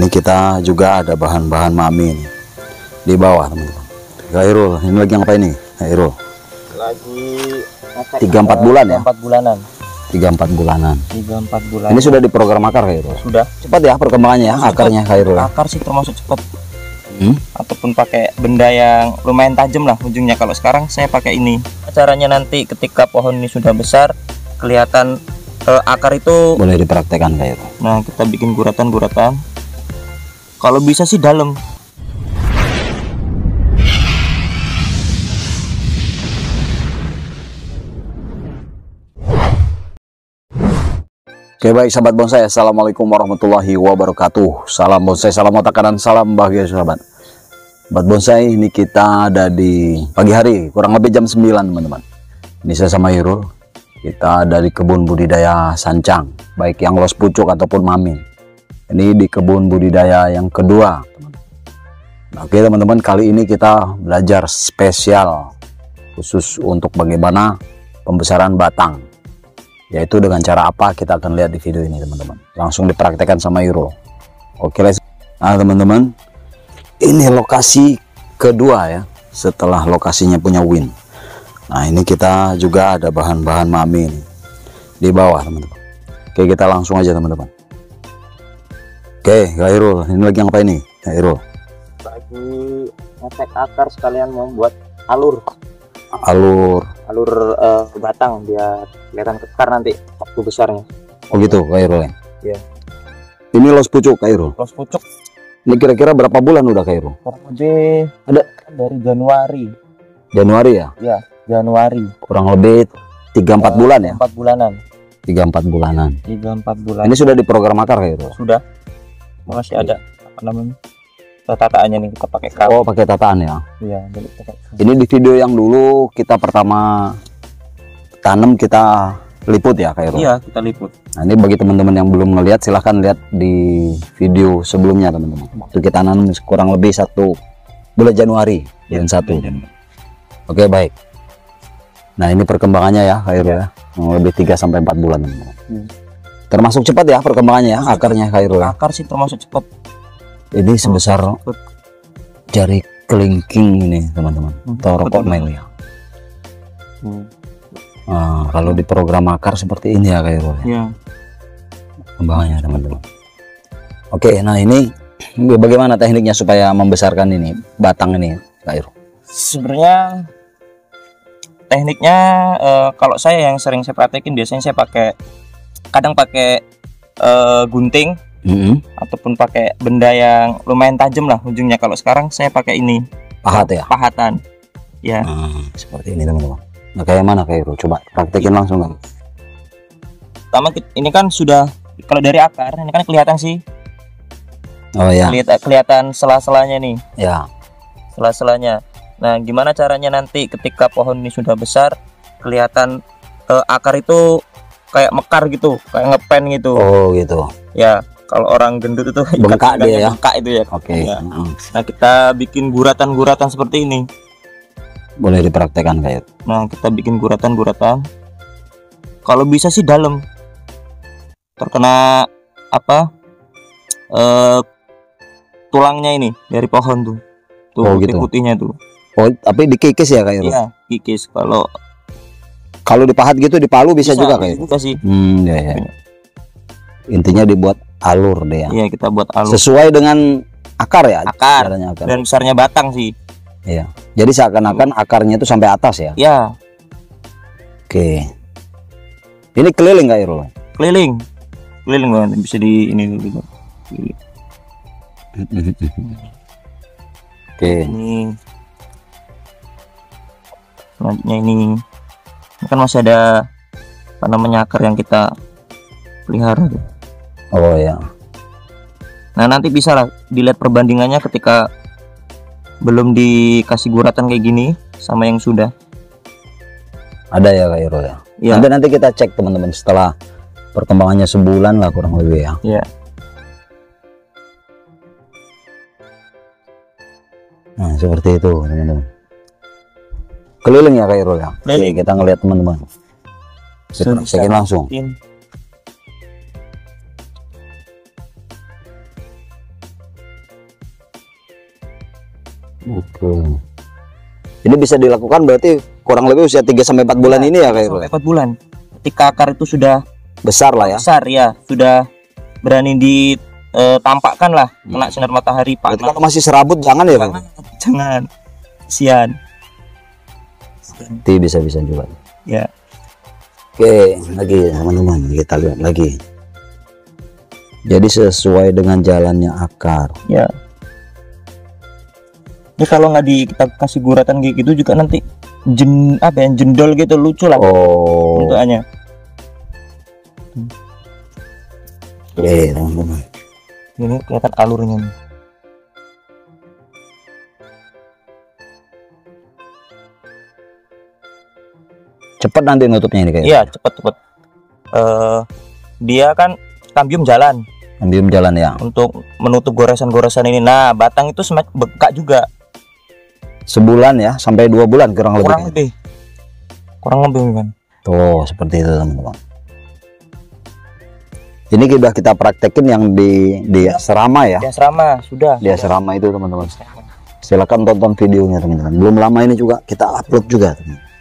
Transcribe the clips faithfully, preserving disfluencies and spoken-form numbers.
ini kita juga ada bahan-bahan mami ini di bawah teman-teman. Khairul, ini lagi apa ini? Khairul. Lagi tiga empat bulan ya? tiga empat bulanan. tiga empat bulanan. tiga empat bulanan. Ini sudah di program akar Khairul. Sudah. Cepat ya perkembangannya ya akarnya Khairul. Akar sih termasuk cepat. Hmm? Ataupun pakai benda yang lumayan tajam lah ujungnya. Kalau sekarang saya pakai ini. Caranya nanti ketika pohon ini sudah besar kelihatan eh, akar itu boleh dipraktekkan Khairul. Nah, kita bikin guratan-guratan. Kalau bisa sih dalam. Oke baik sahabat bonsai, assalamualaikum warahmatullahi wabarakatuh. Salam bonsai, salam otak kanan, salam bahagia sahabat. Sahabat bonsai, ini kita ada di pagi hari, kurang lebih jam sembilan teman-teman. Ini saya sama Khairul, kita dari Kebun Budidaya Sancang, baik yang los pucuk ataupun mami. Ini di Kebun Budidaya yang kedua. Nah, oke teman-teman, kali ini kita belajar spesial khusus untuk bagaimana pembesaran batang. Yaitu dengan cara apa, kita akan lihat di video ini teman-teman. Langsung dipraktekkan sama Khairul. Oke, let's. Nah teman-teman, ini lokasi kedua ya, setelah lokasinya punya Win. Nah ini kita juga ada bahan-bahan mami ini di bawah teman-teman. Oke, kita langsung aja teman-teman. Oke Khairul, ini lagi apa ini Khairul? Lagi ngecek akar sekalian membuat alur. Alur alur uh, batang biar kelihatan kekar nanti waktu besarnya. Oh gitu Khairul ya? Iya. Ini los pucuk Khairul? Los pucuk. Ini kira-kira berapa bulan udah Khairul? Kurang lebih ada dari Januari. Januari ya? Iya, Januari. Kurang lebih tiga empat uh, bulan ya? empat bulanan. tiga empat bulanan. tiga empat bulan. Ini sudah di program akar Khairul? Sudah. Masih ada apa namanya? Tataannya nih kita pakai kap. Oh, pakai tataan ya. Iya, ini di video yang dulu kita pertama tanam kita liput ya Khairul. Iya, kita liput. Nah, ini bagi teman-teman yang belum ngelihat silahkan lihat di video sebelumnya teman-teman. Waktu kita nanam kurang lebih satu bulan Januari dan ya, satu. Oke, baik. Nah, ini perkembangannya ya Khairul ya. Kurang lebih tiga sampai empat bulan teman-teman. Hmm. Termasuk cepat ya perkembangannya ya akarnya Khairul. Akar sih termasuk cepat. Ini sebesar jari kelingking ini teman-teman, atau rokok mel ya. Nah, kalau di program akar seperti ini ya Khairul ya. Kembangannya teman-teman. Oke, nah ini bagaimana tekniknya supaya membesarkan ini batang ini Khairul? Sebenarnya tekniknya eh, kalau saya yang sering saya praktekin biasanya saya pakai kadang pakai eh, gunting. Mm-hmm. Ataupun pakai benda yang lumayan tajam lah ujungnya. Kalau sekarang saya pakai ini pahat ya, pahatan ya. Hmm, seperti ini teman-teman. Nah, kayak mana Khairul, coba praktekin langsung kan. Pertama ini kan sudah, kalau dari akar ini kan kelihatan sih. Oh ya, Kelihat, kelihatan sela-selanya nih ya, sela-selanya. Nah, gimana caranya nanti ketika pohon ini sudah besar kelihatan eh, akar itu kayak mekar gitu, kayak ngepen gitu. Oh gitu ya. Kalau orang gendut itu bengkak dia ya, bengkak itu ya. Oke. Okay. Ya. Nah, kita bikin guratan-guratan seperti ini. Boleh dipraktekkan kayak. Nah, kita bikin guratan-guratan. Kalau bisa sih dalam. Terkena apa? Eh, tulangnya ini dari pohon tuh. Tuh oh, putih-putihnya gitu. Tuh. Oh, tapi dikikis ya kayak. Iya, kikis. Kalau kalau dipahat gitu dipalu bisa, bisa juga kayak. Bisa sih. Hmm, ya ya. Intinya dibuat alur deh ya. Iya, kita buat alur sesuai dengan akar ya, akar, akar. Dan besarnya batang sih. Iya, jadi seakan-akan akarnya itu sampai atas ya. Iya. Oke, ini keliling nggak Khairul? Keliling, keliling banget, bisa di ini dulu. Oke, ini selanjutnya ini. Ini kan masih ada apa namanya akar yang kita pelihara. Oh ya. Nah, nanti bisa lah dilihat perbandingannya ketika belum dikasih guratan kayak gini sama yang sudah ada ya Khairul ya. Ya. Nanti nanti kita cek teman-teman setelah perkembangannya sebulan lah kurang lebih ya. Iya. Nah, seperti itu teman-teman. Keliling ya Khairul ya. Oke, kita ngelihat teman-teman. Kita cekin langsung. In. Oke. Ini bisa dilakukan berarti kurang lebih usia tiga sampai empat bulan ya, ini ya, kayak empat bulan. Ketika akar itu sudah besar lah ya. Besar ya, sudah berani ditampakkan lah, kena sinar matahari, Pak. Kalau masih serabut jangan ya, Pak. Jangan. Sian. Nanti bisa-bisa juga. Ya. Oke, lagi teman-teman, kita lihat lagi. Jadi sesuai dengan jalannya akar. Ya. Ini kalau nggak di kita kasih guratan kayak gitu juga nanti jen apa yang jendol gitu, lucu lah. Oh. Bentuknya. Eh, teman-teman. Ini kelihatan alurnya nih. Cepat nanti nutupnya ini kayaknya. Iya, cepat-cepat. Uh, dia kan kambium jalan. Kambium jalan ya. Untuk menutup goresan-goresan ini. Nah, batang itu semak bengkak juga. Sebulan ya sampai dua bulan kurang lebih. Kurang lebih. Kurang lebih kan. Tuh, seperti itu teman-teman. Ini sudah kita praktekin yang di di asrama ya. Di asrama sudah. Di asrama itu teman-teman. Silakan tonton videonya teman-teman. Belum lama ini juga kita upload juga teman-teman.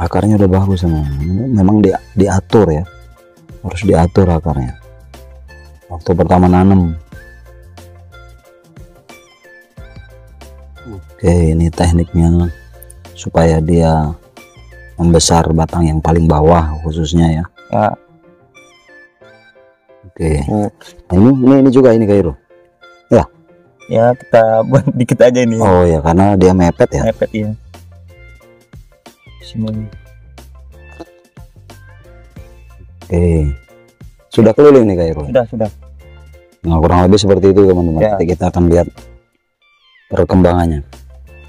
Akarnya udah bagus teman-teman. Memang di, diatur ya. Harus diatur akarnya. Waktu pertama nanam. Oke, ini tekniknya supaya dia membesar batang yang paling bawah khususnya ya. Ya. Oke. Ya. Nah, ini, ini ini juga ini Kairo. Ya. Ya kita buat dikit aja ini. Oh ya karena dia mepet ya. Mepet ya. Semuanya. Oke. Sudah keliling nih Kairo. Sudah sudah. Nah kurang lebih seperti itu teman-teman. Ya. Kita akan lihat perkembangannya.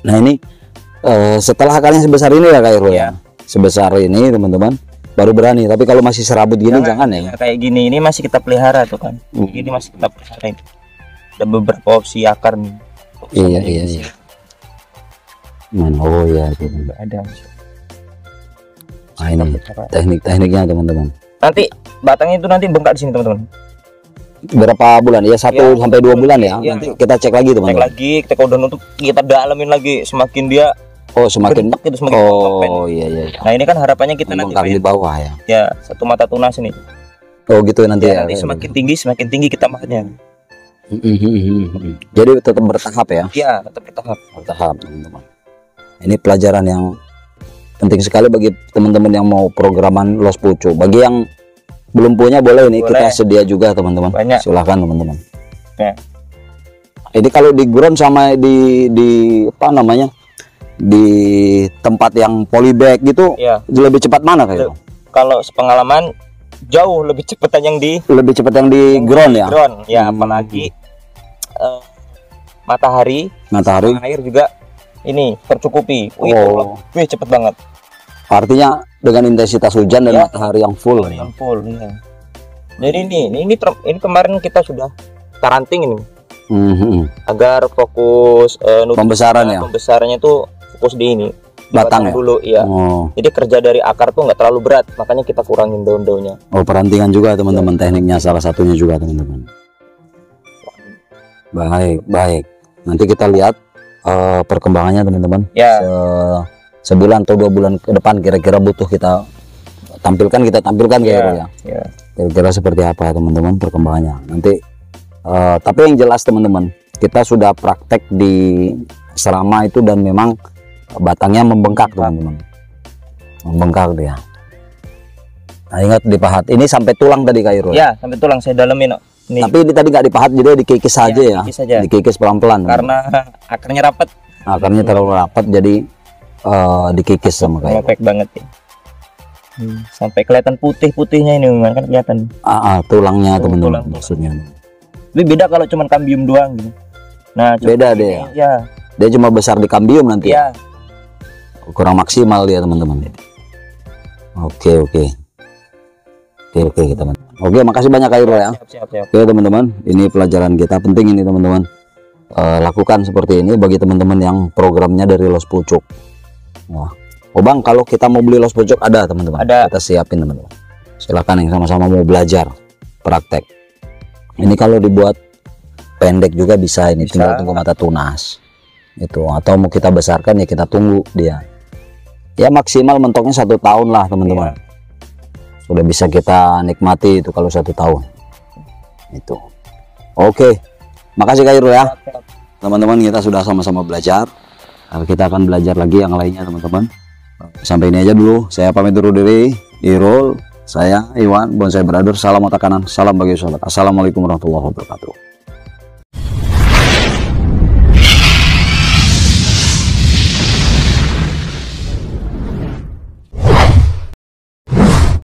Nah ini eh, setelah akarnya sebesar ini ya Kairo ya. Sebesar ini teman-teman baru berani, tapi kalau masih serabut gini jangan, jangan ya kayak gini. Ini masih kita pelihara tuh kan, hmm. Ini masih kita pelihara, ada beberapa opsi akar nih. Opsi iya iya iya mana oh ya teman-teman. Ada nah, ini teknik-tekniknya teman-teman. Nanti batangnya itu nanti bengkak di sini teman-teman. Berapa bulan ya, satu ya, sampai dua bulan ya, ya. Nanti kita cek lagi teman-teman, cek lagi kita udah nutup, kita dalamin lagi semakin dia oh semakin itu semakin oh iya, iya iya. Nah ini kan harapannya kita memang nanti di bawah ya. Ya satu mata tunas ini. Oh gitu nanti ya. Nanti ya, semakin ya. tinggi semakin tinggi kita makannya. Jadi tetap bertahap ya. Iya tetap bertahap. Bertahap teman-teman. Ini pelajaran yang penting sekali bagi teman-teman yang mau programan los pucu. Bagi yang belum punya boleh ini boleh. Kita sedia juga teman-teman. Silahkan teman-teman. Ya. Ini kalau di ground sama di di apa namanya? Di tempat yang polybag gitu ya. Lebih cepat mana kayak kalau pengalaman jauh lebih cepat yang di lebih cepat yang di yang ground ya ground ya hmm. Apalagi uh, matahari matahari air juga ini tercukupi. Wih, oh wih, cepet banget artinya dengan intensitas hujan dan ya. Matahari yang full yang ya. Full ya. Jadi ini ini ini kemarin kita sudah karanting ini mm-hmm. Agar fokus uh, pembesaran ya pembesarannya tuh fokus di ini di batang, batang ya? Dulu ya oh. Jadi kerja dari akar tuh nggak terlalu berat, makanya kita kurangin daun-daunnya. Oh perantingan juga teman-teman ya. Tekniknya salah satunya juga teman-teman. Baik baik nanti kita lihat uh, perkembangannya teman-teman ya. Se sebulan atau dua bulan ke depan kira-kira butuh kita tampilkan kita tampilkan kira-kira ya. Kira-kira ya. Seperti apa teman-teman perkembangannya nanti uh, tapi yang jelas teman-teman kita sudah praktek di serama itu dan memang batangnya membengkak teman-teman, membengkak dia. Nah ingat dipahat. Ini sampai tulang tadi Kairo. Ya sampai tulang saya dalemin. Nih. Tapi ini tadi nggak dipahat jadi dikikis ya, aja ya. Aja. Dikikis pelan-pelan. Karena teman. Akarnya rapat. Akarnya terlalu rapat jadi uh, dikikis sama Kairo. Perfect banget ya. Hmm. Sampai kelihatan putih-putihnya ini kan kelihatan. Ah, ah tulangnya teman-teman. Tulang, maksudnya. Tapi beda kalau cuma kambium doang gitu. Nah beda deh. Ya. Dia cuma besar di kambium nanti. Ya. Kurang maksimal dia teman-teman. Oke oke oke oke teman. Oke makasih banyak Kairo ya. Siap, siap, siap. Oke teman-teman ini pelajaran kita penting ini teman-teman. E, lakukan seperti ini bagi teman-teman yang programnya dari los pucuk. Wah. Oh bang kalau kita mau beli los pucuk ada teman-teman. Ada. Kita siapin teman-teman. Silakan yang sama-sama mau belajar praktek. Ini kalau dibuat pendek juga bisa ini, bisa. Tinggal tunggu mata tunas itu, atau mau kita besarkan ya kita tunggu dia ya, maksimal mentoknya satu tahun lah teman-teman. Iya. Sudah bisa kita nikmati itu kalau satu tahun itu. Oke, makasih Kak Irul ya teman-teman, kita sudah sama-sama belajar. Kita akan belajar lagi yang lainnya teman-teman. Sampai ini aja dulu, saya pamit dulu diri. Irul, saya Iwan Bonsai Brother. Salam otak kanan, salam bagi sahabat. Assalamualaikum warahmatullahi wabarakatuh.